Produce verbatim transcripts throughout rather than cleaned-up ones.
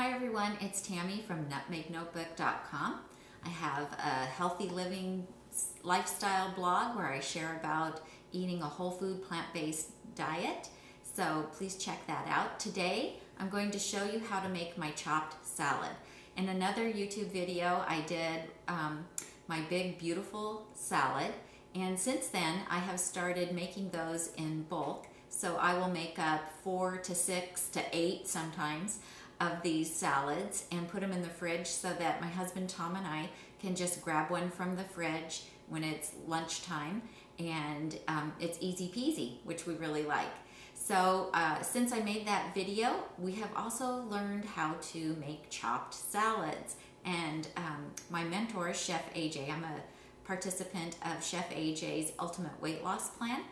Hi everyone, it's Tammy from nutmeg notebook dot com. I have a healthy living lifestyle blog where I share about eating a whole food plant-based diet, so please check that out. Today I'm going to show you how to make my chopped salad. In another YouTube video I did um, my big beautiful salad, and since then I have started making those in bulk, so I will make up four to six to eight sometimes of these salads and put them in the fridge so that my husband Tom and I can just grab one from the fridge when it's lunchtime, and um, it's easy peasy, which we really like. So uh, since I made that video, we have also learned how to make chopped salads, and um, my mentor Chef A J, I'm a participant of Chef A J's Ultimate Weight Loss Plan,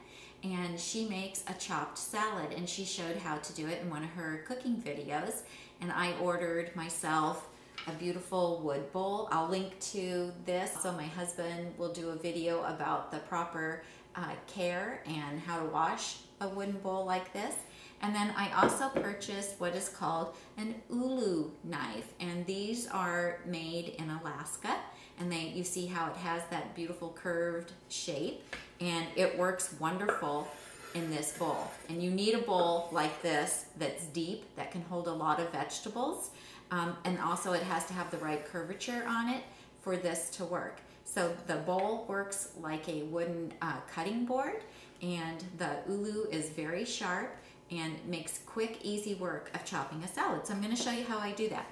and she makes a chopped salad, and she showed how to do it in one of her cooking videos, and I ordered myself a beautiful wood bowl. I'll link to this. So my husband will do a video about the proper uh, care and how to wash a wooden bowl like this. And then I also purchased what is called an Ulu knife, and these are made in Alaska, and they, you see how it has that beautiful curved shape, and it works wonderful in this bowl. And you need a bowl like this that's deep, that can hold a lot of vegetables, um, and also it has to have the right curvature on it for this to work. So the bowl works like a wooden uh, cutting board, and the Ulu is very sharp and makes quick, easy work of chopping a salad. So I'm going to show you how I do that.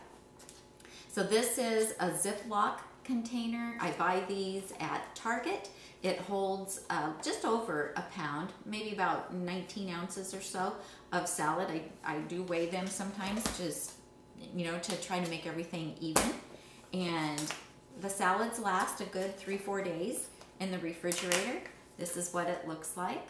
So this is a Ziploc container. I buy these at Target. It holds uh, just over a pound, maybe about nineteen ounces or so of salad. I, I do weigh them sometimes, just, you know, to try to make everything even. And the salads last a good three, four days in the refrigerator. This is what it looks like.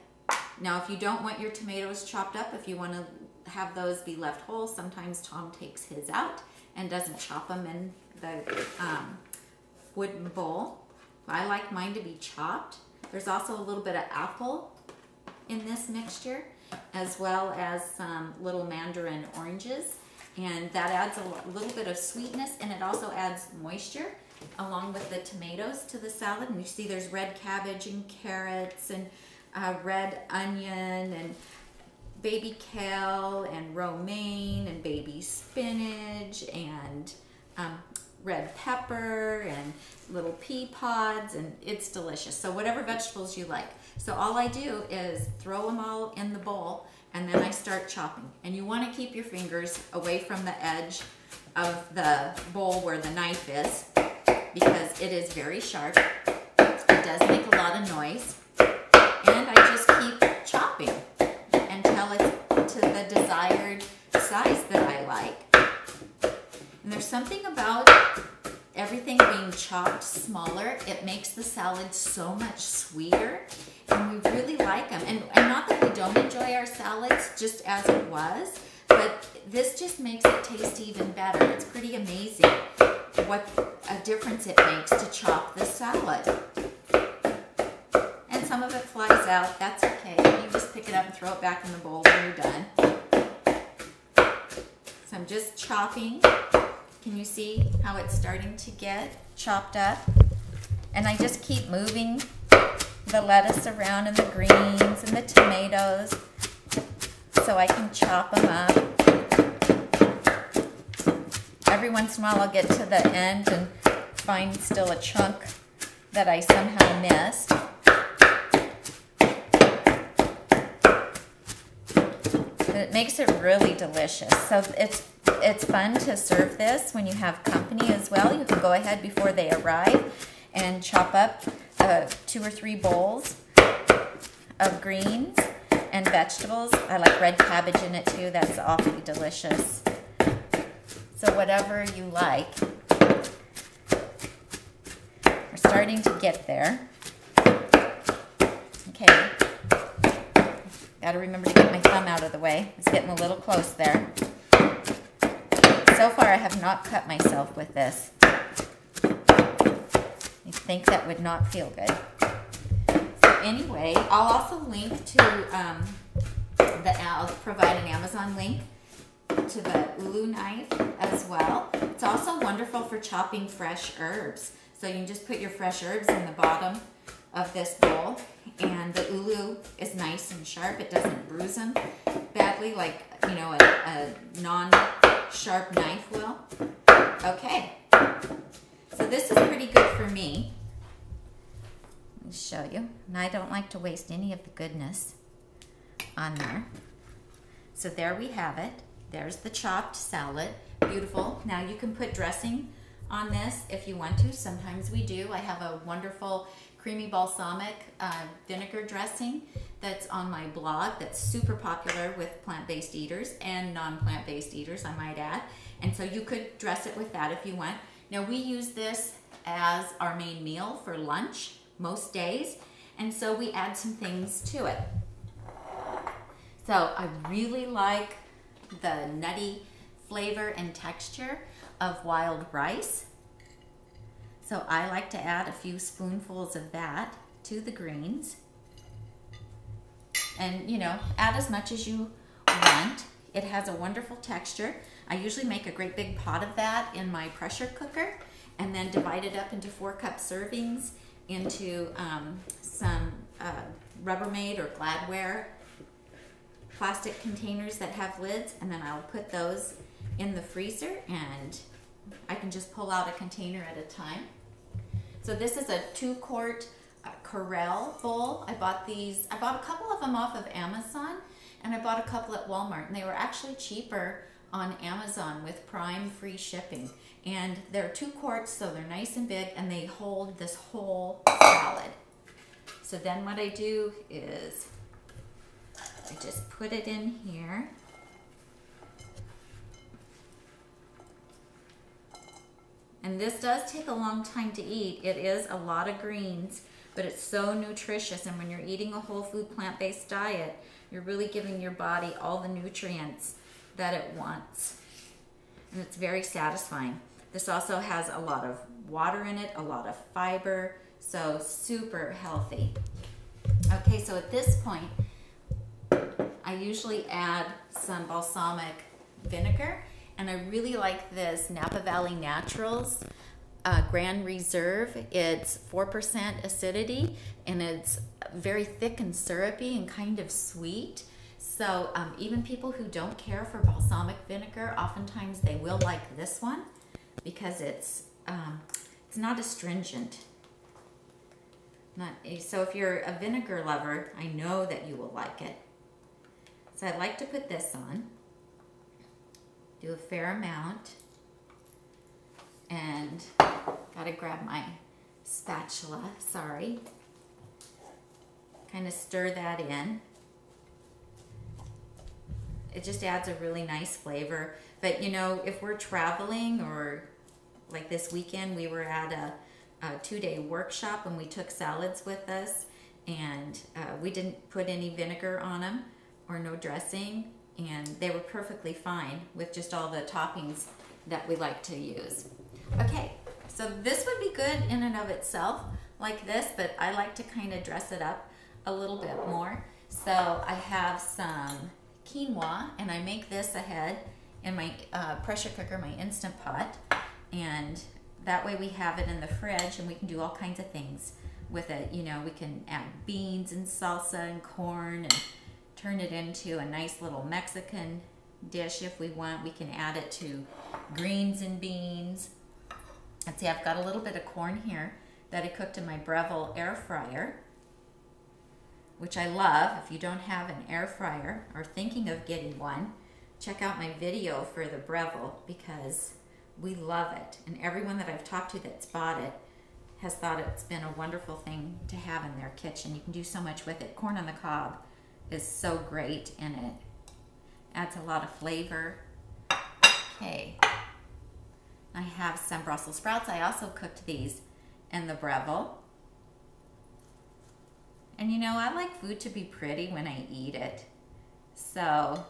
Now, if you don't want your tomatoes chopped up, if you want to have those be left whole, sometimes Tom takes his out and doesn't chop them in the um, wooden bowl. I like mine to be chopped. There's also a little bit of apple in this mixture, as well as some little mandarin oranges, and that adds a little bit of sweetness, and it also adds moisture along with the tomatoes to the salad. And you see there's red cabbage and carrots and uh, red onion and baby kale and romaine and baby spinach and um, red pepper and little pea pods, and it's delicious. So whatever vegetables you like. So all I do is throw them all in the bowl, and then I start chopping. And you want to keep your fingers away from the edge of the bowl where the knife is, because it is very sharp. It does make a lot of noise. And I just keep chopping until it's to the desired size that I like. And there's something about everything being chopped smaller. It makes the salad so much sweeter, and we really like them. And, and not that we don't enjoy our salads just as it was, but this just makes it taste even better. It's pretty amazing what a difference it makes to chop the salad. And some of it flies out. That's okay. You just pick it up and throw it back in the bowl when you're done. So I'm just chopping. Can you see how it's starting to get chopped up? And I just keep moving the lettuce around and the greens and the tomatoes so I can chop them up. Every once in a while I'll get to the end and find still a chunk that I somehow missed. But it makes it really delicious. So it's It's fun to serve this when you have company as well. You can go ahead before they arrive and chop up uh, two or three bowls of greens and vegetables. I like red cabbage in it too. That's awfully delicious. So whatever you like. We're starting to get there. Okay. Gotta remember to get my thumb out of the way. It's getting a little close there. So far, I have not cut myself with this. You'd think that would not feel good. So anyway, I'll also link to, um, the, I'll provide an Amazon link to the Ulu knife as well. It's also wonderful for chopping fresh herbs. So you can just put your fresh herbs in the bottom of this bowl, and the Ulu is nice and sharp. It doesn't bruise them badly like, you know, a, a non-sharp knife will. Okay, so this is pretty good for me. Let me show you. And I don't like to waste any of the goodness on there. So there we have it. There's the chopped salad. Beautiful. Now you can put dressing on this if you want to. Sometimes we do. I have a wonderful creamy balsamic uh, vinegar dressing that's on my blog that's super popular with plant-based eaters and non-plant-based eaters, I might add. And so you could dress it with that if you want. Now we use this as our main meal for lunch most days, and so we add some things to it. So I really like the nutty flavor and texture of wild rice. So I like to add a few spoonfuls of that to the greens. And you know, add as much as you want. It has a wonderful texture. I usually make a great big pot of that in my pressure cooker and then divide it up into four cup servings into um, some uh, Rubbermaid or Gladware plastic containers that have lids, and then I'll put those in the freezer and I can just pull out a container at a time. So this is a two quart uh, Corelle bowl. I bought these, I bought a couple of them off of Amazon, and I bought a couple at Walmart, and they were actually cheaper on Amazon with Prime free shipping. And they're two quarts, so they're nice and big, and they hold this whole salad. So then what I do is I just put it in here. And this does take a long time to eat. It is a lot of greens, but it's so nutritious. And when you're eating a whole food plant-based diet, you're really giving your body all the nutrients that it wants. And it's very satisfying. This also has a lot of water in it, a lot of fiber, so super healthy. Okay, so at this point, I usually add some balsamic vinegar. And I really like this Napa Valley Naturals uh, Grand Reserve. It's four percent acidity, and it's very thick and syrupy and kind of sweet. So um, even people who don't care for balsamic vinegar, oftentimes they will like this one because it's, um, it's not astringent. Not, so if you're a vinegar lover, I know that you will like it. So I like to put this on. Do a fair amount, and gotta grab my spatula, sorry. Kind of stir that in. It just adds a really nice flavor. But you know, if we're traveling, or like this weekend, we were at a, a two-day workshop and we took salads with us, and uh, we didn't put any vinegar on them or no dressing. And they were perfectly fine with just all the toppings that we like to use. Okay, so this would be good in and of itself like this, but I like to kind of dress it up a little bit more. So I have some quinoa, and I make this ahead in my uh, pressure cooker, my Instant Pot, and that way we have it in the fridge and we can do all kinds of things with it. You know, we can add beans and salsa and corn and turn it into a nice little Mexican dish if we want. We can add it to greens and beans. Let's see, I've got a little bit of corn here that I cooked in my Breville air fryer, which I love. If you don't have an air fryer or thinking of getting one, check out my video for the Breville because we love it. And everyone that I've talked to that's bought it has thought it's been a wonderful thing to have in their kitchen. You can do so much with it. Corn on the cob is so great, and it adds a lot of flavor. Okay, I have some Brussels sprouts. I also cooked these in the Breville. And you know, I like food to be pretty when I eat it. So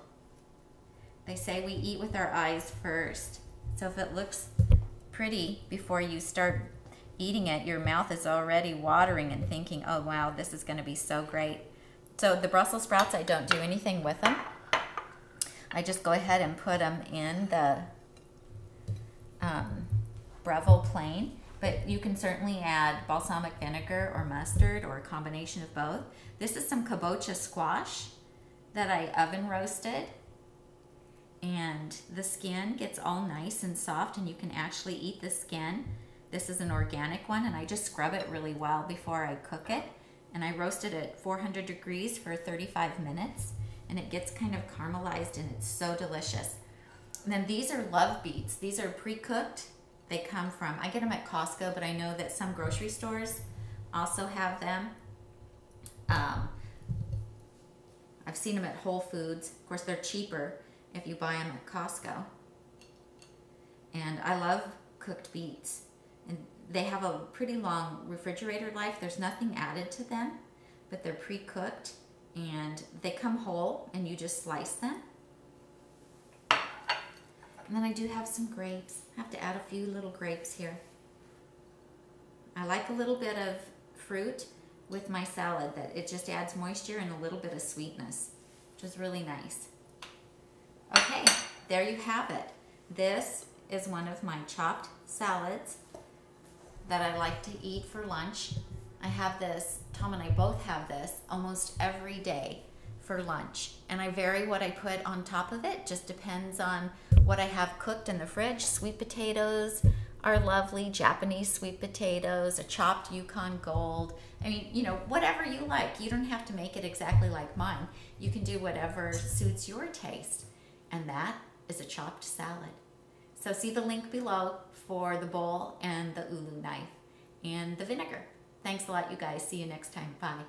they say we eat with our eyes first. So if it looks pretty before you start eating it, your mouth is already watering and thinking, oh wow, this is going to be so great. So the Brussels sprouts, I don't do anything with them. I just go ahead and put them in the um, Breville plain, but you can certainly add balsamic vinegar or mustard or a combination of both. This is some kabocha squash that I oven roasted, and the skin gets all nice and soft, and you can actually eat the skin. This is an organic one, and I just scrub it really well before I cook it, and I roasted it at four hundred degrees for thirty-five minutes, and it gets kind of caramelized, and it's so delicious. And then these are love beets. These are pre-cooked. They come from, I get them at Costco, but I know that some grocery stores also have them. Um, I've seen them at Whole Foods. Of course, they're cheaper if you buy them at Costco. And I love cooked beets. And they have a pretty long refrigerator life. There's nothing added to them, but they're pre-cooked and they come whole and you just slice them. And then I do have some grapes. I have to add a few little grapes here. I like a little bit of fruit with my salad, that it just adds moisture and a little bit of sweetness, which is really nice. Okay, there you have it. This is one of my chopped salads that I like to eat for lunch. I have this, Tom and I both have this, almost every day for lunch. And I vary what I put on top of it, just depends on what I have cooked in the fridge. Sweet potatoes are lovely, Japanese sweet potatoes, a chopped Yukon Gold. I mean, you know, whatever you like. You don't have to make it exactly like mine. You can do whatever suits your taste. And that is a chopped salad. So see the link below for the bowl and the Ulu knife and the vinegar. Thanks a lot, you guys. See you next time. Bye.